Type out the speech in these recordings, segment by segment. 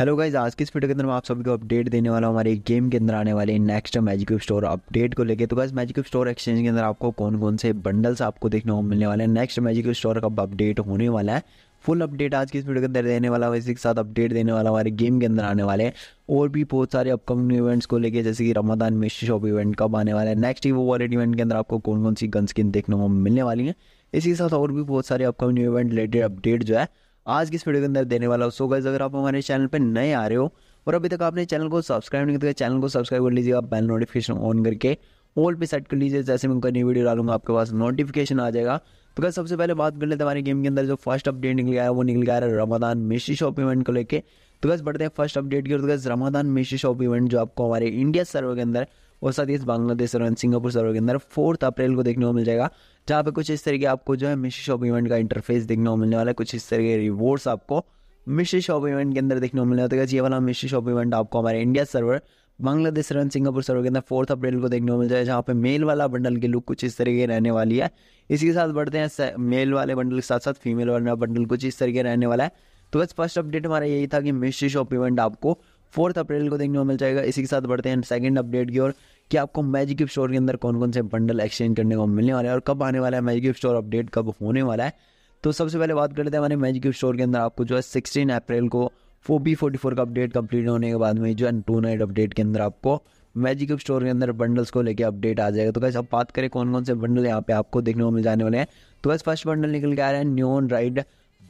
Hello guys, आज की इस वीडियो के अंदर मैं आप सभी को अपडेट देने वाला हूँ हमारे गेम के अंदर आने वाले next magic cube store update को लेके। तो guys, magic cube store exchange के अंदर आपको कौन कौन से बंडल्स आपको देखने को मिलने वाले हैं, नेक्स्ट मैजिक क्यूब स्टोर कब अपडेट होने वाला है, फुल अपडेट आज की इस वीडियो के अंदर देने वाला है। इसी के साथ अपडेट देने वाला हमारे गेम के अंदर आने वाले हैं और भी बहुत सारे अपकमिंग इवेंट्स को लेके, जैसे कि रमदान में शॉप इवेंट कब आने वाला है, नेक्स्ट ईवो वॉलेट इवेंट के अंदर आपको कौन कौन सी गन स्किन देखने को मिलने वाली है। इसी के साथ और भी बहुत सारे अपकमिंग इवेंट रिलेटेड अपडेट जो है आज की इस वीडियो के अंदर देने वाला हूँ। सो गाइस, अगर आप हमारे चैनल पर नए आ रहे हो और अभी तक आपने चैनल को सब्सक्राइब नहीं किया, चैनल को सब्सक्राइब कर लीजिएगा, बेल नोटिफिकेशन ऑन करके ऑल पे सेट कर लीजिए। जैसे मैं कोई नई वीडियो डालूंगा आपके पास नोटिफिकेशन आ जाएगा। तो गाइस, सबसे पहले बात कर लेते हैं हमारे गेम के अंदर जो फर्स्ट अपडेट निकल गया है, वो निकल गया है रमदान मिस्ट्री शॉप इवेंट को लेकर। तो गाइस, बढ़ते हैं फर्स्ट अपडेट की ओर। तो guys, Ramadan mystery shop event जो आपको हमारे इंडिया सर्वर के अंदर और साथ ही बांग्लादेश सर्वर, सिंगापुर सर्वर के अंदर 4 अप्रैल को देखने को मिल जाएगा, जहाँ पे कुछ इस तरीके आपको जो है मिस्ट्री शॉप इवेंट का इंटरफेस देखने को मिलने वाला है। कुछ इस तरीके रिवॉर्ड्स आपको मिस्ट्री शॉप इवेंट के अंदर देखने को मिलने वाला है। ये वाला मिस्ट्री शॉप इवेंट आपको हमारे India server, Bangladesh server, Singapore server के अंदर 4 अप्रैल को देखने को मिल जाएगा, जहाँ पे मेल वाला बंडल की लुक कुछ इस तरीके रहने वाली है। इसी के साथ बढ़ते हैं, मेल वाले बंडल के साथ साथ फीमेल वाला बंडल कुछ इस तरीके रहने वाला है। तो बस फर्स्ट अपडेट हमारा यही था कि मिस्ट्री शॉप इवेंट आपको 4 अप्रैल को देखने को मिल जाएगा। इसी के साथ बढ़ते हैं सेकंड अपडेट की ओर कि आपको मैजिक क्यूब स्टोर के अंदर कौन कौन से बंडल एक्सचेंज करने को मिलने वाले हैं और कब आने वाला है मैजिक क्यूब स्टोर अपडेट, कब होने वाला है। तो सबसे पहले बात करते हैं हमारे मैजिक क्यूब स्टोर के अंदर आपको जो है 16 अप्रैल को OB44 का अपडेट कंप्लीट होने के बाद में जो है 2 नाइट अपडेट के अंदर आपको मैजिक क्यूब स्टोर के अंदर बंडल्स को लेकर अपडेट आ जाएगा। तो गाइस, अब बात करें कौन कौन से बंडल यहाँ पे आपको देखने को मिल जाने वाले हैं। तो गाइस, फर्स्ट बंडल निकल के आ रहा है न्योन राइड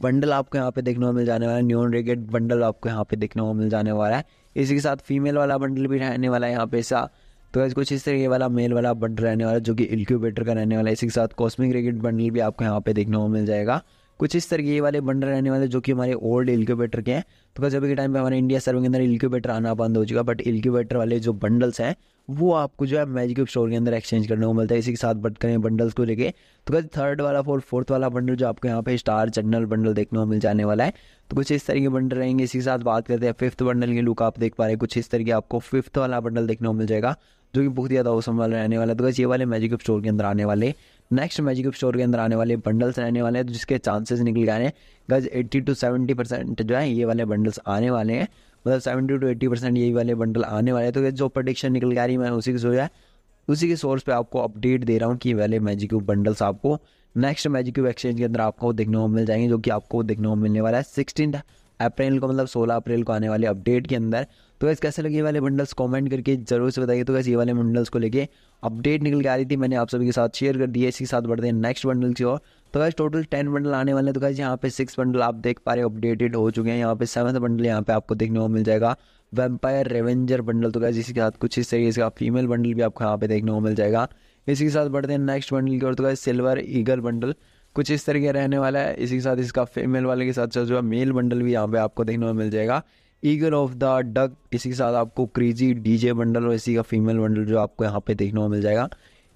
बंडल, आपको यहाँ पे देखने को मिल जाने वाला है। न्यून रेगेट बंडल आपको यहाँ पे देखने को मिल जाने वाला है। इसी के साथ फीमेल वाला बंडल भी रहने वाला है यहाँ पे ऐसा। तो कुछ इस तरीके वाला मेल वाला बंडल रहने वाला है जो कि इल्क्यूबेटर का रहने वाला है। इसी के साथ कॉस्मिक रेगेट बंडल भी आपको यहाँ पे देखने को मिल जाएगा। कुछ इस तरीके वाले बंडल रहने वाले जो कि हमारे ओल्ड इल्क्यूबेटर के हैं। तो जब के टाइम पे हमारे इंडिया सर्वर के अंदर इल्क्यूबेटर आना बंद हो चुका, बट इल्क्यूबेटर वाले जो बंडल्स हैं वो आपको जो है मैजिक क्यूब स्टोर के अंदर एक्सचेंज करने को मिलता है। इसी के साथ बढ़ करें बंडल्स को लेके, तो गाइस, थर्ड वाला और फोर्थ वाला बंडल जो आपको यहाँ पे स्टार जनरल बंडल देखने को मिल जाने वाला है। तो कुछ इस तरीके बंडल रहेंगे। इसी के साथ बात करते हैं फिफ्थ बंडल की लुक आप देख पा रहे हैं, कुछ इस तरीके आपको फिफ्थ वाला बंडल देखने को मिल जाएगा जो कि बहुत ज़्यादा औसम वाला रहने वाला है। तो गाइस, ये वाले मैजिक क्यूब स्टोर के अंदर आने वाले नेक्स्ट मैजिक क्यूब स्टोर के अंदर आने वाले बंडल्स रहने वाले हैं, जिसके चांसेस निकल गए हैं गाइस 80 से 70% जो है ये वाले बंडल्स आने वाले हैं। मतलब 70 से 80% यही वाले बंडल आने वाले हैं। तो जो प्रेडिक्शन निकल गया रही मैं उसी की जो है उसी के सोर्स पे आपको अपडेट दे रहा हूँ कि ये वाले मैजिक क्यूब बंडल्स आपको नेक्स्ट मैजिक क्यूब एक्सचेंज के अंदर आपको देखने को मिल जाएंगे, जो कि आपको देखने को मिलने वाला है 16 अप्रैल को, मतलब 16 अप्रैल को आने वाले अपडेट के अंदर। तो गाइस, कैसे लगे ये वाले बंडल्स कमेंट करके जरूर से बताइए। तो गाइस, ये वाले बंडल्स को लेके अपडेट निकल के आ रही थी, मैंने आप सभी के साथ शेयर कर दिया। इसके साथ बढ़ते हैं नेक्स्ट बंडल की ओर। तो गाइस, टोटल 10 बंडल आने वाले हैं। तो गाइस, यहाँ पे 6 बंडल आप देख पा रहे हो अपडेटेड हो चुके हैं। यहाँ पे 7वां बंडल यहाँ पे आपको देखने को मिल जाएगा वैम्पायर रेवेंजर बंडल। तो गाइस, इसके साथ कुछ इस तरीके से फीमेल बंडल भी आपको यहाँ पे देखने को मिल जाएगा। इसी के साथ बढ़ते हैं नेक्स्ट बंडल की ओर। तो गाइस, सिल्वर ईगल बंडल कुछ इस तरीके रहने वाला है। इसी के साथ इसका फीमेल वाले के साथ जो है मेल बंडल भी यहाँ पे आपको देखने को मिल जाएगा, ईगल ऑफ द डक। इसी के साथ आपको क्रेजी डीजे बंडल और इसी का फीमेल बंडल जो आपको यहाँ पे देखने को मिल जाएगा।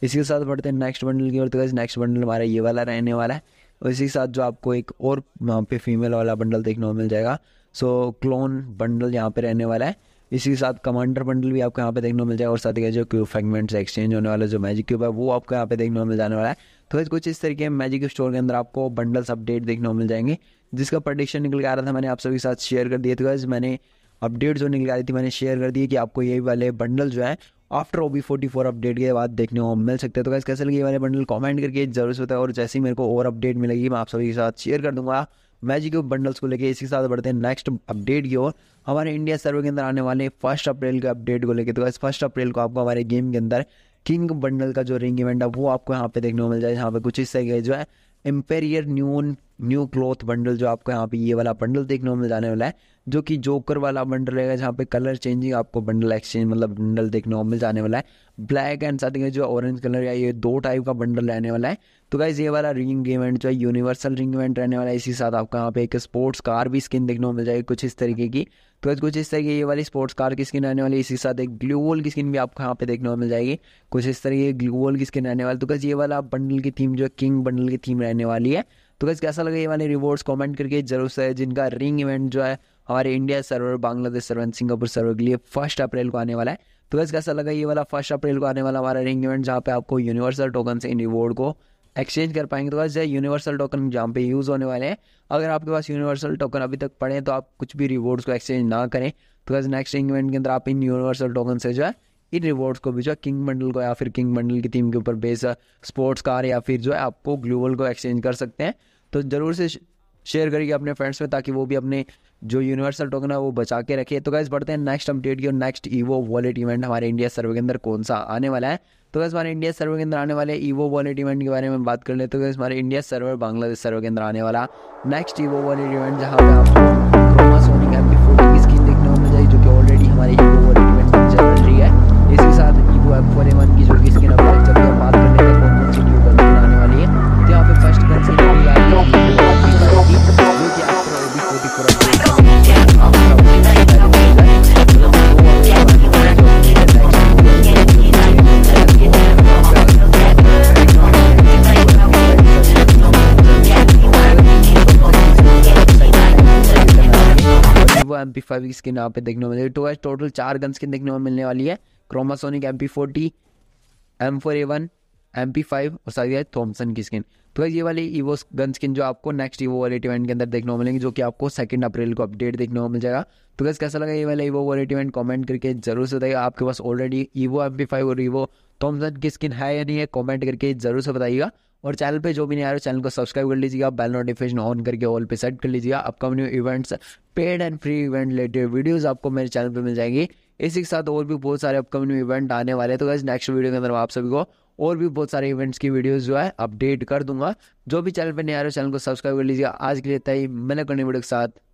इसी के साथ बढ़ते हैं नेक्स्ट बंडल की ओर। तो गाइस, नेक्स्ट बंडल हमारा ये वाला रहने वाला है और इसी के साथ जो आपको एक और यहाँ पे फीमेल वाला बंडल देखने को मिल जाएगा। सो क्लोन बंडल यहाँ पे रहने वाला है। इसी के साथ कमांडर बंडल भी आपको यहाँ पे देखने को मिल जाएगा और साथ ही जो क्यूब फ्रेगमेंट्स एक्सचेंज होने वाला जो मैजिक क्यूब है वो आपको यहाँ पे देखने को मिल जाने वाला है। तो गाइस, कुछ इस तरीके मैजिक क्यूब स्टोर के अंदर आपको बंडल्स अपडेट देखने को मिल जाएंगे, जिसका प्रेडिक्शन निकल के आ रहा था मैंने आप सभी के साथ शेयर कर दिया। तो गाइस, मैंने अपडेट जो निकल आ रही थी मैंने शेयर कर दी कि आपको ये वाले बंडल जो है आफ्टर OB44 अपडेट के बाद देखने को मिल सकते हैं। तो गाइस, कैसे लगे ये वाले बंडल कमेंट करके जरूर से बताएं और जैसे ही मेरे को और अपडेट मिलेगी मैं आप सभी के साथ शेयर कर दूंगा मैजिक क्यूब बंडल्स को लेके। इसके साथ बढ़ते हैं नेक्स्ट अपडेट की ओर, हमारे इंडिया सर्वर के अंदर आने वाले 1 अप्रैल के अपडेट को लेके। तो गाइस, 1 अप्रैल को आपको हमारे गेम के अंदर किंग बंडल का जो रिंग इवेंट है वो आपको यहाँ पे देखने को मिल जाएगा, यहाँ पे कुछ हिस्से गए जो है एम्पेरियर न्यू क्लॉथ बंडल जो आपको यहाँ पे ये वाला बंडल देखने को मिल जाने वाला है, जो कि जोकर वाला बंडल रहेगा, जहाँ पे कलर चेंजिंग आपको बंडल एक्सचेंज मतलब बंडल देखने को मिल जाने वाला है। ब्लैक एंड साथ ही जो ऑरेंज कलर या ये 2 टाइप का बंडल रहने वाला है। तो गाइस, ये वाला रिंग इवेंट जो है यूनिवर्सल रिंग इवेंट रहने वाला है। इसी साथ आपको यहाँ पे एक स्पोर्ट्स कार भी स्किन देखने को मिल जाएगी कुछ इस तरीके की। तो गाइस, कुछ इस तरीके ये वाली स्पोर्ट्स कार की स्किन रहने वाली है। इसी साथ एक ग्लू वॉल की स्किन भी आपको यहाँ पे देखने को मिल जाएगी कुछ इस तरीके ग्लू वॉल की स्किन रहने वाली। तो गाइस, ये वाला बंडल की थीम जो है किंग बंडल की थीम रहने वाली है। तो गाइस, कैसा लगा ये वाले रिवॉर्ड्स कमेंट करके जरूर से, जिनका रिंग इवेंट जो है हमारे India server, Bangladesh server, Singapore server के लिए 1 अप्रैल को आने वाला है। तो गाइस, कैसा लगा ये वाला 1 अप्रैल को आने वाला हमारा रिंग इवेंट, जहाँ पे आपको यूनिवर्सल टोकन से इन रिवॉर्ड को एक्सचेंज कर पाएंगे। तो गाइस ये यूनिवर्सल टोकन जहाँ पे यूज़ होने वाले हैं, अगर आपके पास यूनिवर्सल टोकन अभी तक पड़े तो आप कुछ भी रिवॉर्ड्स को एक्सचेंज ना करें। तो गाइस नेक्स्ट इवेंट के अंदर आप इन यूनिवर्सल टोकन से जो है इन रिवॉर्ड्स को भी जो है किंग बंडल को या फिर किंग बंडल की थीम के ऊपर बेस स्पोर्ट्स कार या फिर जो है आपको ग्लोबल को एक्सचेंज कर सकते हैं। तो ज़रूर से शेयर करिए अपने फ्रेंड्स में ताकि वो भी अपने जो यूनिवर्सल टोकन है वो बचा के रखे। तो गाइस बढ़ते हैं नेक्स्ट अपडेट की और नेक्स्ट ईवो वॉलेट इवेंट हमारे इंडिया सर्वे के अंदर कौन सा आने वाला है। तो गाइस हमारे इंडिया सर्वे के अंदर आने वाले ईवो वॉलेट इवेंट के बारे में बात कर लेते। तो गाइस हमारे इंडिया सर्वे बांग्लादेश सर्वे के अंदर आने वाला नेक्स्ट ईवो वॉलेट इवेंट जहाँ पे आपको सोनी कैप की 40 की स्किन देखने को मिल जाएगी जो कि ऑलरेडी हमारे ईवो वॉलेट इवेंट में चल रही है। इसके साथ ईवो F41 की जो कि स्किन अपडेट जब हम बात करने के कौन कौन सी न्यू बंदे आने वाली है तो यहाँ पे फर्स्ट कंसीडर MP5 की स्किन यहाँ पे देखने को मिलेगी। तो गाइस टोटल 4 गन स्किन देखने को मिलने वाली है, क्रोमासोनिक MP40, M4A1, MP5 और साथ ही थॉम्सन की स्किन। तो गाइस ये वाली ईवो गन स्किन जो आपको नेक्स्ट ईवो वॉलेट इवेंट के अंदर देखने को मिलेंगी जो कि आपको 2 अप्रैल को अपडेट देखने को मिल जाएगा। तो गाइस कैसा लगा ये वाला ईवो वॉलेट इवेंट कमेंट करके जरूर से बताइएगा। आपके पास ऑलरेडी ईवो MP5 और ईवो थॉम्सन की स्किन है या नहीं है कमेंट करके जरूर से बताइएगा। और चैनल पे जो भी नहीं आ रहे चैनल को सब्सक्राइब कर लीजिएगा, बेल नोटिफिकेशन ऑन करके ऑल पे सेट कर लीजिएगा। Upcoming events paid and free event related videos आपको मेरे चैनल पे मिल जाएंगी। इसी के साथ और भी बहुत सारे अपकमिंग इवेंट आने वाले हैं। तो गाइस नेक्स्ट वीडियो के अंदर मैं आप सभी को और भी बहुत सारे इवेंट्स की वीडियोस जो है अपडेट कर दूंगा। जो भी चैनल पर नहीं आ रहे चैनल को सब्सक्राइब कर लीजिएगा। आज के लिए तय मैंने करने वीडियो के साथ।